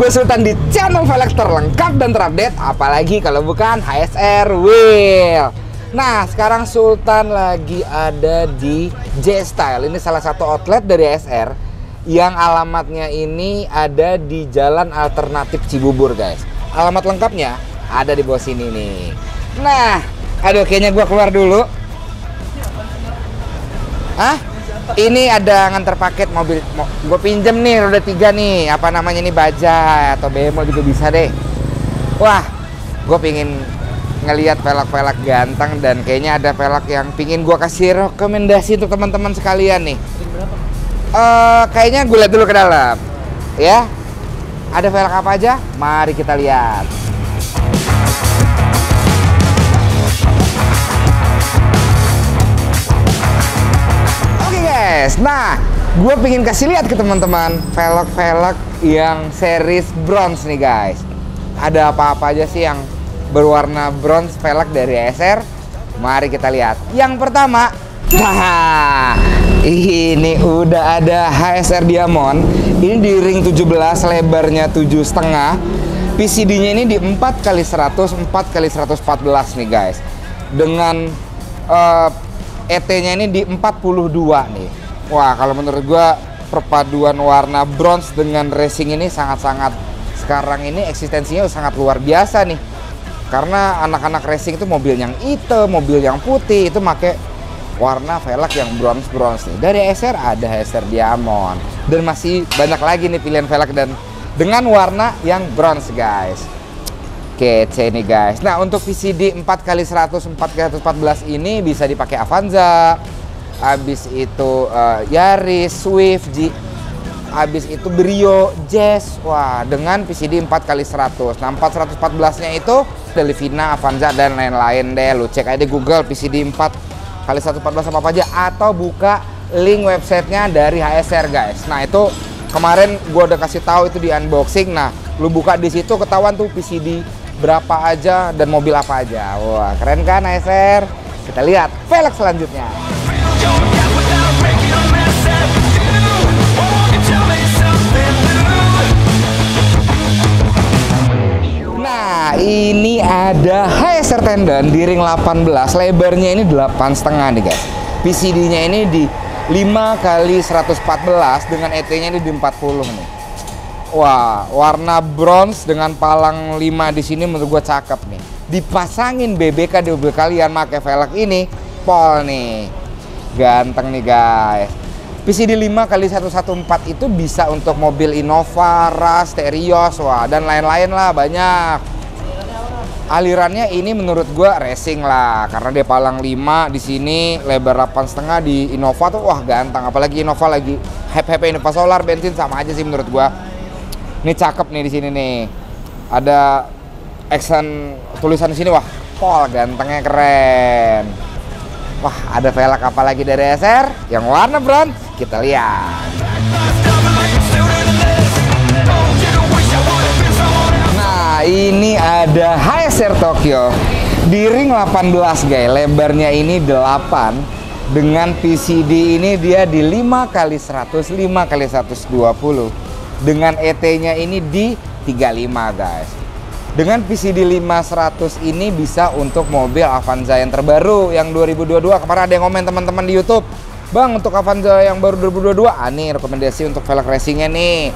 gue Sultan di channel Velg terlengkap dan terupdate, apalagi kalau bukan HSR Wheel. Nah, sekarang Sultan lagi ada di J-Style. Ini salah satu outlet dari HSR yang alamatnya ini ada di Jalan Alternatif Cibubur, guys. Alamat lengkapnya ada di bawah sini nih. Nah, aduh kayaknya gue keluar dulu. Hah? Ini ada nganter paket mobil, gue pinjem nih roda 3 nih, apa namanya ini, baja atau bemo juga bisa deh. Wah, gue pingin ngelihat velg-velg ganteng dan kayaknya ada velg yang pingin gue kasih rekomendasi untuk teman-teman sekalian nih. Kayaknya gue lihat dulu ke dalam, ya. Ada velg apa aja? Mari kita lihat. Nah, gue pengen kasih lihat ke teman-teman velg-velg yang series bronze nih, guys. Ada apa-apa aja sih yang berwarna bronze velg dari HSR? Mari kita lihat. Yang pertama, ini udah ada HSR Diamond. Ini di ring 17, lebarnya 7,5. PCD-nya ini di 4x100, 4x114 nih, guys. Dengan ET-nya ini di 42 nih. Wah, kalau menurut gua perpaduan warna bronze dengan racing ini sangat-sangat sekarang ini eksistensinya sangat luar biasa nih. Karena anak-anak racing itu mobil yang hitam, mobil yang putih itu pakai warna velg yang bronze nih. Dari HSR ada HSR Diamond dan masih banyak lagi nih pilihan velg dan dengan warna yang bronze, guys. Kece nih, guys. Nah, untuk PCD 4x100, 4x114 ini bisa dipakai Avanza. Abis itu Yaris, Swift, abis itu Brio, Jazz. Wah, dengan PCD 4x100. Nah, 4x114-nya itu Delivina, Avanza, dan lain-lain deh. Lu cek aja di Google PCD 4x114 apa aja, atau buka link websitenya dari HSR, guys. Nah, itu kemarin gua udah kasih tahu itu di unboxing. Nah, lu buka di situ ketahuan tuh PCD berapa aja dan mobil apa aja. Wah, keren kan HSR? Kita lihat velg selanjutnya. Nah, ini ada HSR Tendon di ring 18, lebarnya ini 8,5 nih, guys. PCD-nya ini di 5x114 dengan ET-nya ini di 40 nih. Wah, warna bronze dengan palang 5 di sini menurut gua cakep nih. Dipasangin BBK di mobil kalian pakai velg ini, pol nih. Ganteng nih, guys. PCD 5x114 itu bisa untuk mobil Innova, Ras, Terios, wah, dan lain-lain lah, banyak. Alirannya ini menurut gua racing lah, karena dia palang 5 di sini, lebar 8,5 di Innova tuh, wah, ganteng. Apalagi Innova lagi hype-hype Innova solar, bensin sama aja sih menurut gua. Ini cakep nih di sini nih. Ada action tulisan di sini, wah, pol, gantengnya keren. Wah, ada velg apa lagi dari HSR yang warna bronze? Kita lihat. Nah, ini ada HSR Tokyo di ring 18, guys. Lebarnya ini 8 dengan PCD ini dia di 5x100, 5x120. Dengan ET-nya ini di 35, guys. Dengan PCD 5100 ini bisa untuk mobil Avanza yang terbaru yang 2022. Kemarin ada yang komen teman-teman di YouTube, "Bang, untuk Avanza yang baru 2022, nih rekomendasi untuk velg racingnya nih.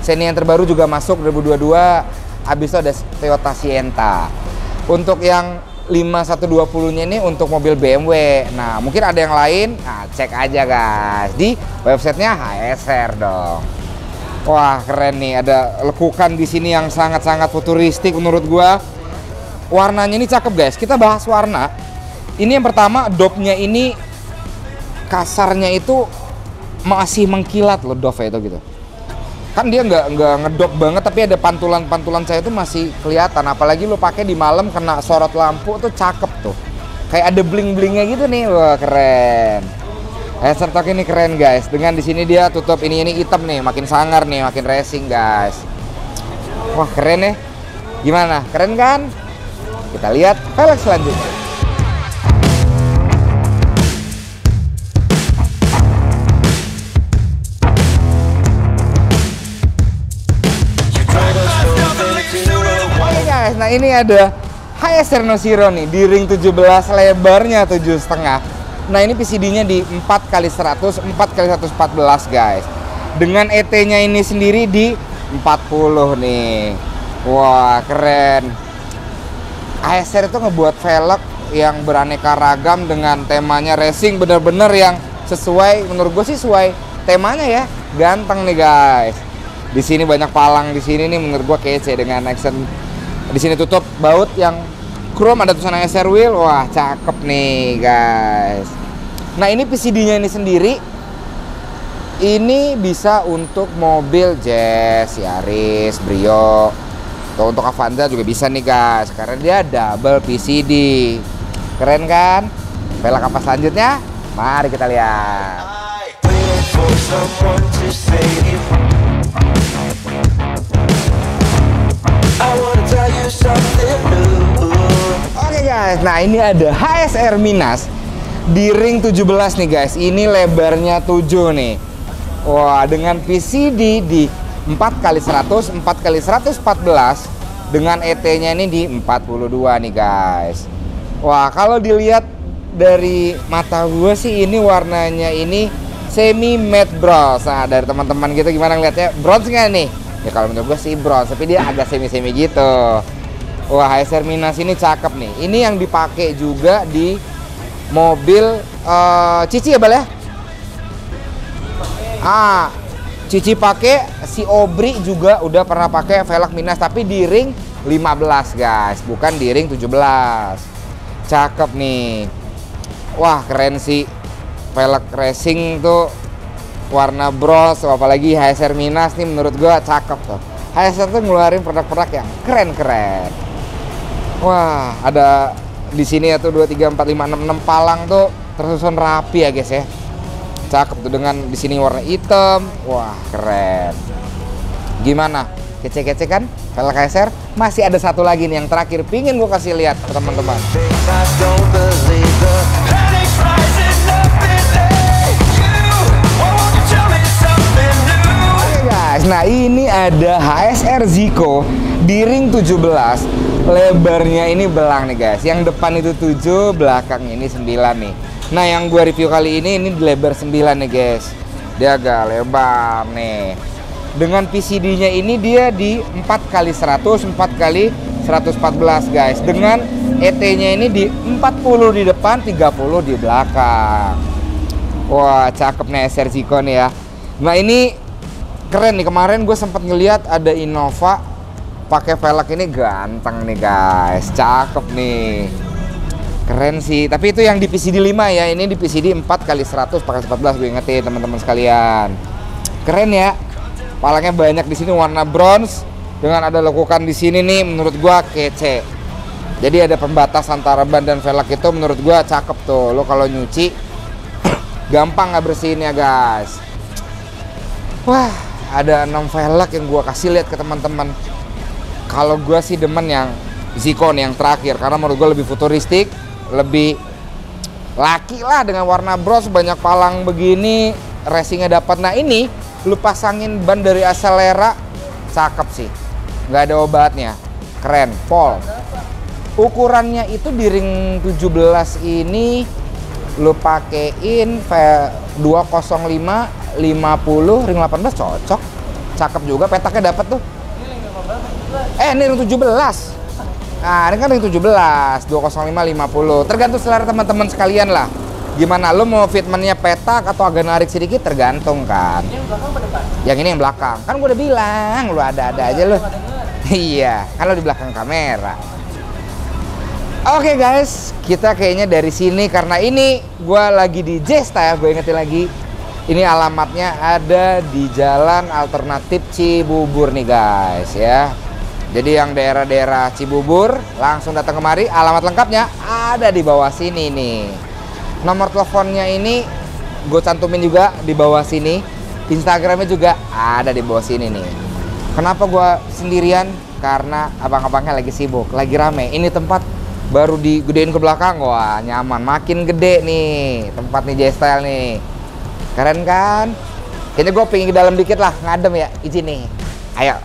Seni yang terbaru juga masuk 2022." Habis itu ada Toyota Sienta. Untuk yang 5120-nya ini untuk mobil BMW. Nah, mungkin ada yang lain. Nah, cek aja, guys, di websitenya HSR dong. Wah, keren nih, ada lekukan di sini yang sangat-sangat futuristik menurut gua. Warnanya ini cakep, guys. Kita bahas warna. Ini yang pertama, dopnya ini kasarnya itu masih mengkilat loh, dof itu gitu. Kan dia nggak ngedop banget, tapi ada pantulan-pantulan saya itu masih kelihatan. Apalagi lo pakai di malam kena sorot lampu tuh cakep tuh. Kayak ada bling-blingnya gitu nih. Wah, keren. HSR Tokyo ini keren, guys. Dengan di sini dia tutup ini hitam nih, makin sangar nih, makin racing, guys. Wah, keren ya. Gimana? Keren kan? Kita lihat velg selanjutnya. ini ada HSR Nozero nih di ring 17, lebarnya 7,5. Nah, ini PCD-nya di 4x100, 4x114, guys. Dengan ET-nya ini sendiri di 40 nih. Wah, keren. HSR itu ngebuat velg yang beraneka ragam dengan temanya racing, bener-bener yang sesuai, menurut gue sih sesuai temanya ya. Ganteng nih, guys. Di sini banyak palang, di sini nih menurut gue kece dengan action. Di sini tutup baut yang chrome, ada tulisan HSR wheel. Wah, cakep nih, guys. Nah, ini PCD-nya ini sendiri ini bisa untuk mobil Jazz, Yaris, Brio, atau untuk Avanza juga bisa nih, guys, karena dia double PCD. Keren kan? Velg apa selanjutnya? Mari kita lihat. Oke, guys, nah ini ada HSR Minas di ring 17 nih, guys. Ini lebarnya 7 nih. Wah, dengan PCD di 4x100, 4x114, dengan ET-nya ini di 42 nih, guys. Wah, kalau dilihat dari mata gue sih ini warnanya ini semi matte bronze. Nah, dari teman-teman gitu gimana ngeliatnya? Bronze nggak nih? Ya kalau menurut gue sih bronze, tapi dia agak semi-semi gitu. Wah, HSR Minas ini cakep nih. Ini yang dipakai juga di mobil Cici ya, Bal ya? Ah, Cici pakai, si Obri juga udah pernah pakai velg Minas, tapi di ring 15, guys, bukan di ring 17. Cakep nih. Wah, keren sih. Velg racing tuh warna bronze, apalagi HSR Minas nih menurut gua cakep tuh. HSR tuh ngeluarin produk-produk yang keren-keren. Wah, ada di sini ya tuh 2, 3, 4, 5, 6 palang tuh tersusun rapi ya, guys ya. Cakep tuh dengan di sini warna hitam. Wah, keren. Gimana? Kece-kece kan? Velg HSR. Masih ada satu lagi nih yang terakhir pingin gua kasih lihat ke teman-teman. Nah, ini ada HSR Zico di ring 17, lebarnya ini belang nih, guys. Yang depan itu 7, belakang ini 9 nih. Nah, yang gua review kali ini di lebar 9 nih, guys. Dia agak lebar nih. Dengan PCD-nya ini dia di 4x100, 4x114, guys. Dengan ET-nya ini di 40 di depan, 30 di belakang. Wah, cakep nih HSR Zico nih ya. Nah, ini keren nih, kemarin gue sempat ngeliat ada Innova pakai velg ini, ganteng nih, guys, cakep nih, keren sih. Tapi itu yang di PCD 5 ya, ini di PCD 4x100 x 14, gue ingetin teman-teman sekalian. Keren ya, palangnya banyak di sini warna bronze dengan ada lekukan di sini nih, menurut gue kece. Jadi ada pembatas antara ban dan velg itu menurut gue cakep tuh. Lo kalau nyuci gampang nggak bersihinnya, guys. Wah, ada 6 velg yang gue kasih lihat ke teman-teman. Kalau gue sih demen yang Zico nih, yang terakhir, karena menurut gue lebih futuristik, lebih laki lah, dengan warna bronze, banyak palang begini, racingnya dapat. Nah, ini lu pasangin ban dari Acelera, cakep sih, nggak ada obatnya, keren, pol. Ukurannya itu di ring 17 ini lu pakein 205 50, ring 18 cocok, cakep juga, petaknya dapat tuh. Ini ring 17. Nah, ini kan ring 17, 205 50. Tergantung selera teman-teman sekalian lah. Gimana lo mau fitmennya petak atau agak narik sedikit, tergantung kan. Yang belakang apa depan? Yang ini yang belakang. Kan gue udah bilang, lo ada-ada aja lo. Iya, kalau di belakang kamera. Oke, guys, kita kayaknya dari sini karena ini gue lagi di J-Style, gue ingetin lagi. Ini alamatnya ada di Jalan Alternatif Cibubur nih, guys ya. Jadi yang daerah-daerah Cibubur langsung datang kemari. Alamat lengkapnya ada di bawah sini nih. Nomor teleponnya ini gue cantumin juga di bawah sini. Instagramnya juga ada di bawah sini nih. Kenapa gue sendirian? Karena abang-abangnya lagi sibuk, lagi rame. Ini tempat baru digedein ke belakang. Wah, nyaman, makin gede nih tempat nih J-Style nih. Keren kan? Kayaknya gue pengen ke dalam dikit lah, ngadem ya, izin nih. Ayo.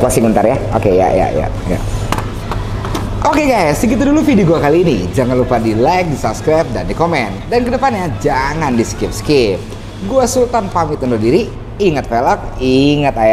closing bentar ya. Oke, ya. Oke guys, segitu dulu video gua kali ini. Jangan lupa di like, di subscribe, dan di komen. Dan kedepannya jangan di skip-skip. Gua Sultan pamit undur diri. Ingat velg, ingat ASR.